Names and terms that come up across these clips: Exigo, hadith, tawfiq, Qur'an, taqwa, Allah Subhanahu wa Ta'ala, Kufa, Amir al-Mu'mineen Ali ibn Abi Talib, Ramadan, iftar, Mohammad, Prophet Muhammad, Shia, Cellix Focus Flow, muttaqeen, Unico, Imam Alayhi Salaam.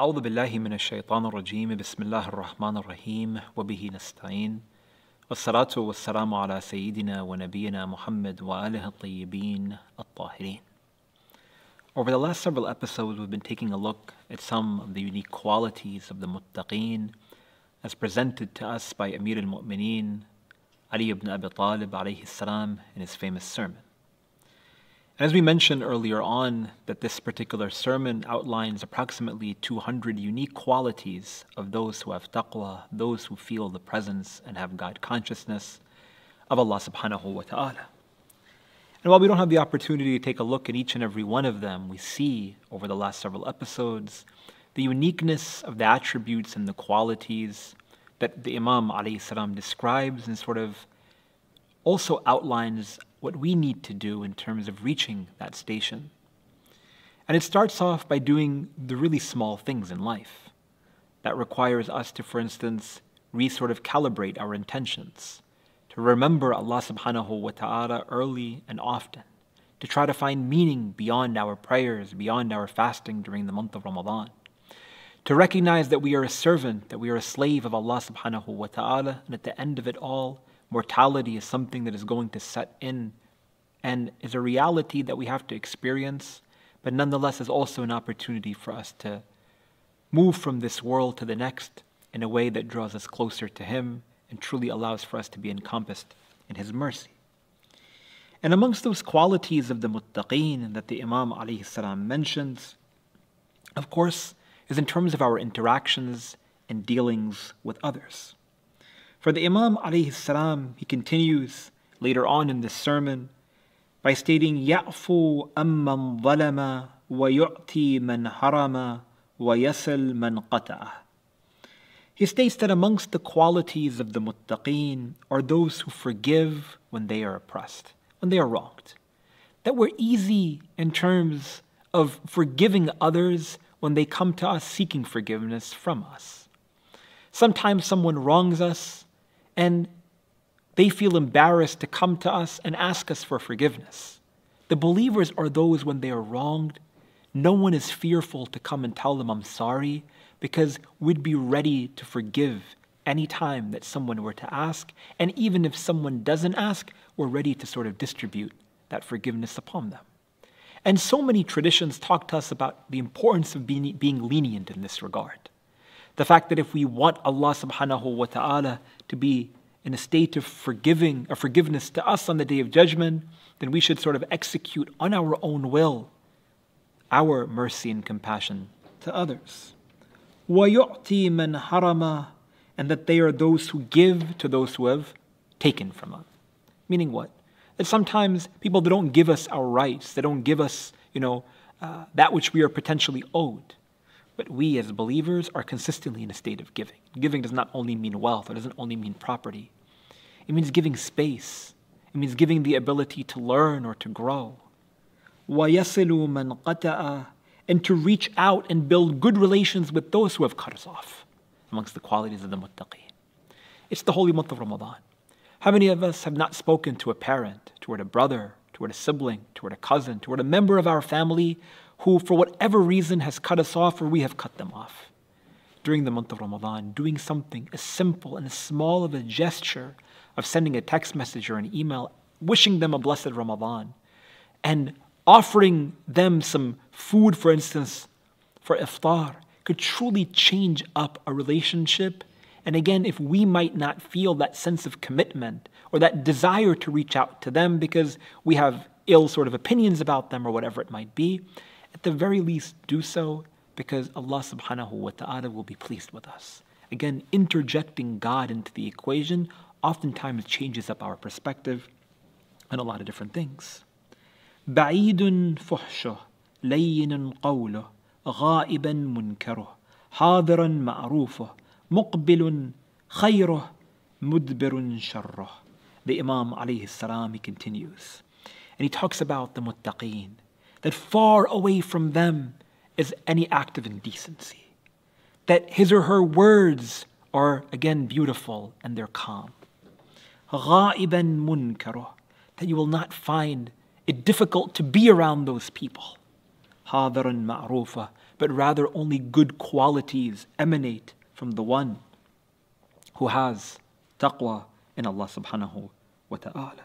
أعوذ بالله من الشيطان الرجيم بسم الله الرحمن الرحيم وبه نستعين والصلاة والسلام على سيدنا ونبينا محمد وآله الطيبين الطاهرين. Over the last several episodes, we've been taking a look at some of the unique qualities of the muttaqeen as presented to us by Amir al-Mu'mineen Ali ibn Abi Talib alayhi salam in his famous sermon. As we mentioned earlier on, that this particular sermon outlines approximately 200 unique qualities of those who have taqwa, those who feel the presence and have God consciousness of Allah Subhanahu wa Ta'ala. And while we don't have the opportunity to take a look at each and every one of them, we see over the last several episodes the uniqueness of the attributes and the qualities that the Imam Alayhi Salaam describes and sort of also outlines what we need to do in terms of reaching that station. And it starts off by doing the really small things in life. That requires us to, for instance, calibrate our intentions, to remember Allah Subhanahu wa Ta'ala early and often, to try to find meaning beyond our prayers, beyond our fasting during the month of Ramadan, to recognize that we are a servant, that we are a slave of Allah Subhanahu wa Ta'ala, and at the end of it all, mortality is something that is going to set in and is a reality that we have to experience, but nonetheless is also an opportunity for us to move from this world to the next in a way that draws us closer to Him and truly allows for us to be encompassed in His mercy. And amongst those qualities of the muttaqeen that the Imam alayhi salam mentions, of course, is in terms of our interactions and dealings with others. For the Imam alayhi salam, he continues later on in this sermon by stating, يَعْفُوا أَمَّنْ ظَلَمَ وَيُعْتِي مَنْ هَرَمَ وَيَسَلْ مَنْ قَتَعَهُ. He states that amongst the qualities of the muttaqeen are those who forgive when they are oppressed, when they are wronged. That we're easy in terms of forgiving others when they come to us seeking forgiveness from us. Sometimes someone wrongs us, and they feel embarrassed to come to us and ask us for forgiveness. The believers are those when they are wronged, no one is fearful to come and tell them, I'm sorry, because we'd be ready to forgive any time that someone were to ask. And even if someone doesn't ask, we're ready to sort of distribute that forgiveness upon them. And so many traditions talk to us about the importance of being lenient in this regard. The fact that if we want Allah Subhanahu wa Ta'ala to be in a state of forgiveness to us on the Day of Judgment, then we should sort of execute on our own will our mercy and compassion to others. وَيُعْتِي مَنْ هَرَمَ, and that they are those who give to those who have taken from us. Meaning what? That sometimes people that don't give us our rights, they don't give us, that which we are potentially owed. But we as believers are consistently in a state of giving. Giving does not only mean wealth, it doesn't only mean property. It means giving space. It means giving the ability to learn or to grow. وَيَصِلُ مَنْ قَتَعَ, and to reach out and build good relations with those who have cut us off, amongst the qualities of the muttaqeen. It's the holy month of Ramadan. How many of us have not spoken to a parent, toward a brother, toward a sibling, toward a cousin, toward a member of our family, who for whatever reason has cut us off or we have cut them off? During the month of Ramadan, doing something as simple and as small of a gesture of sending a text message or an email, wishing them a blessed Ramadan, and offering them some food, for instance, for iftar, could truly change up a relationship. And again, if we might not feel that sense of commitment or that desire to reach out to them because we have ill sort of opinions about them or whatever it might be, at the very least, do so because Allah Subhanahu wa Ta'ala will be pleased with us. Again, interjecting God into the equation oftentimes changes up our perspective on a lot of different things. بعيد فحشه لين قوله غائبا منكره حاضرا معروفه مقبل خيره مدبر شره. The Imam alayhi salam, he continues, and he talks about the muttaqeen, that far away from them is any act of indecency, that his or her words are, again, beautiful and they're calm. غَائِبًا مُنْكَرُ, that you will not find it difficult to be around those people. حَاضِرًا مَعْرُوفًا, but rather only good qualities emanate from the one who has taqwa in Allah subhanahu wa ta'ala.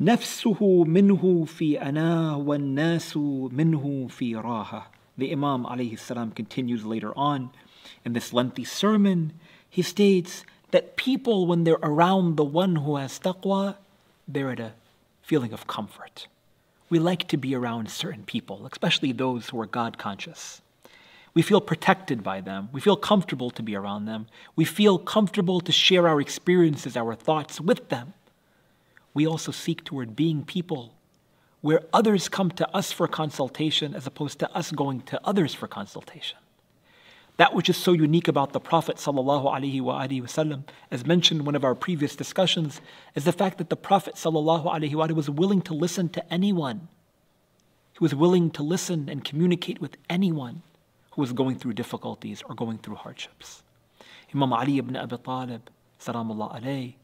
نَفْسُهُ مِنْهُ فِي أَنَاهُ وَالنَّاسُ مِنْهُ فِي رَاهَةٍ. The Imam alayhi salam continues later on in this lengthy sermon. He states that people, when they're around the one who has taqwa, they're at a feeling of comfort. We like to be around certain people, especially those who are God conscious. We feel protected by them. We feel comfortable to be around them. We feel comfortable to share our experiences, our thoughts with them. We also seek toward being people where others come to us for consultation as opposed to us going to others for consultation. That which is so unique about the Prophet ﷺ, as mentioned in one of our previous discussions, is the fact that the Prophet ﷺ was willing to listen to anyone. He was willing to listen and communicate with anyone who was going through difficulties or going through hardships. Imam Ali ibn Abi Talib, salamullah alayh,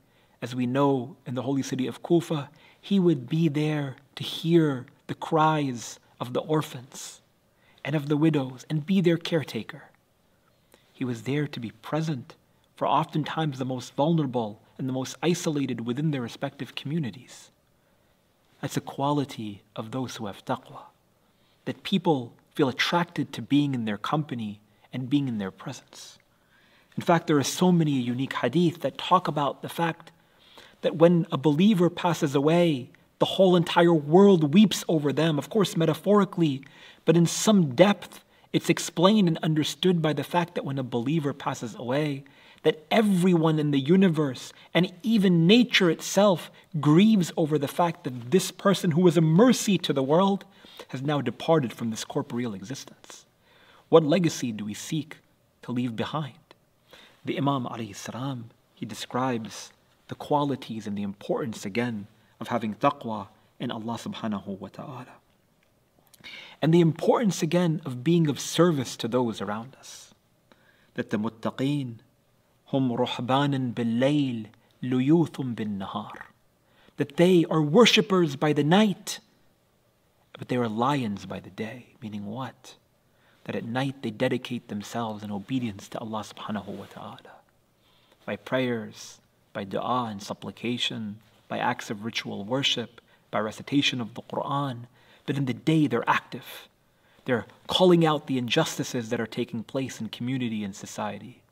as we know in the holy city of Kufa, he would be there to hear the cries of the orphans and of the widows and be their caretaker. He was there to be present for oftentimes the most vulnerable and the most isolated within their respective communities. That's a quality of those who have taqwa, that people feel attracted to being in their company and being in their presence. In fact, there are so many unique hadith that talk about the fact that when a believer passes away, the whole entire world weeps over them, of course metaphorically, but in some depth, it's explained and understood by the fact that when a believer passes away, that everyone in the universe and even nature itself grieves over the fact that this person who was a mercy to the world has now departed from this corporeal existence. What legacy do we seek to leave behind? The Imam alayhi salam, he describes the qualities and the importance again of having taqwa in Allah subhanahu wa ta'ala. And the importance again of being of service to those around us. That the muttaqeen, hum ruhbanan bil-layl, luyuthum bin-nahar. That they are worshippers by the night, but they are lions by the day. Meaning what? That at night they dedicate themselves in obedience to Allah subhanahu wa ta'ala. By prayers, by dua and supplication, by acts of ritual worship, by recitation of the Qur'an, but in the day they're active. They're calling out the injustices that are taking place in community and society.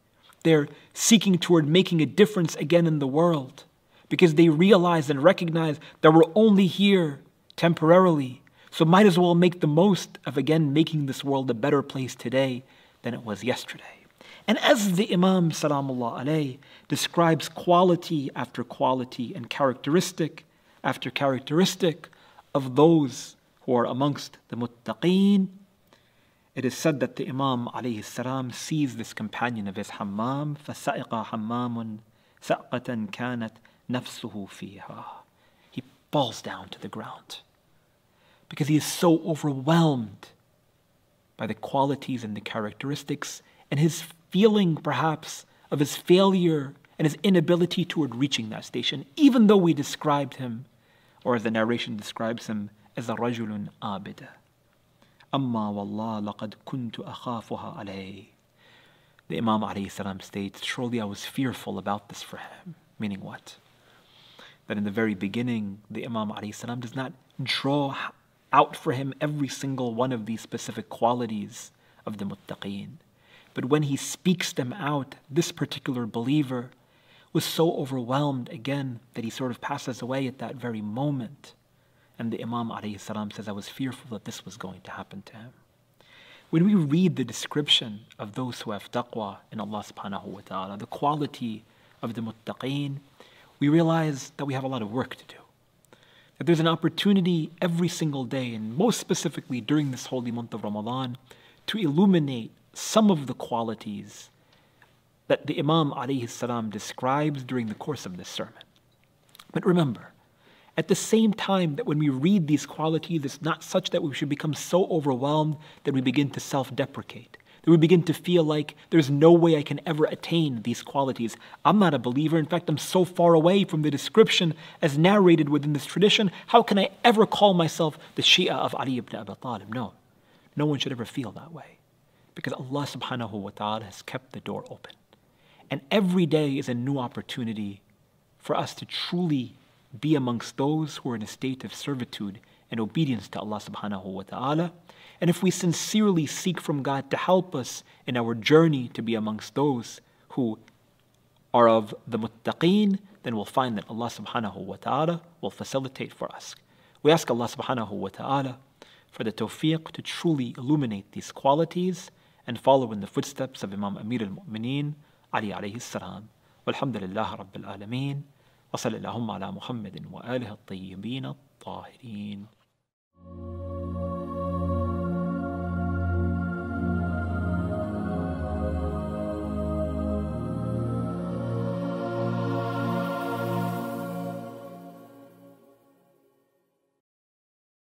They're seeking toward making a difference again in the world because they realize and recognize that we're only here temporarily. So might as well make the most of again making this world a better place today than it was yesterday. And as the Imam salamullah alayh describes quality after quality and characteristic after characteristic of those or amongst the muttaqeen, it is said that the Imam alayhi salam sees this companion of his hammam, فَسَأِقَ حَمَّامٌ سَأْقَةً كَانَتْ نَفْسُهُ فِيهَا. He falls down to the ground because he is so overwhelmed by the qualities and the characteristics and his feeling perhaps of his failure and his inability toward reaching that station, even though we described him, or as the narration describes him, as a rajulun abida. Amma wallah laqad kuntu akhafuha alayh. The Imam alayhi salam states, surely I was fearful about this for him. Meaning what? That in the very beginning, the Imam alayhi salam does not draw out for him every single one of these specific qualities of the muttaqeen. But when he speaks them out, this particular believer was so overwhelmed again that he sort of passes away at that very moment. And the Imam alayhi salam says, I was fearful that this was going to happen to him. When we read the description of those who have taqwa in Allah subhanahu wa ta'ala, the quality of the muttaqeen, we realize that we have a lot of work to do. That there's an opportunity every single day, and most specifically during this holy month of Ramadan, to illuminate some of the qualities that the Imam alayhi salam describes during the course of this sermon. But remember, at the same time that when we read these qualities, it's not such that we should become so overwhelmed that we begin to self-deprecate, that we begin to feel like there's no way I can ever attain these qualities. I'm not a believer. In fact, I'm so far away from the description as narrated within this tradition. How can I ever call myself the Shia of Ali ibn Abi Talib? No. No one should ever feel that way, because Allah Subhanahu wa Ta'ala has kept the door open. And every day is a new opportunity for us to truly be amongst those who are in a state of servitude and obedience to Allah Subhanahu wa Ta'ala. And if we sincerely seek from God to help us in our journey to be amongst those who are of the muttaqeen, then we'll find that Allah Subhanahu wa Ta'ala will facilitate for us. We ask Allah Subhanahu wa Ta'ala for the tawfiq to truly illuminate these qualities and follow in the footsteps of Imam Amir al-Mu'mineen Ali alayhi salam. Walhamdulillah Rabbil Alameen. Wa sallallahu ala Muhammadin wa alihi al-tayyibin al-tahirin.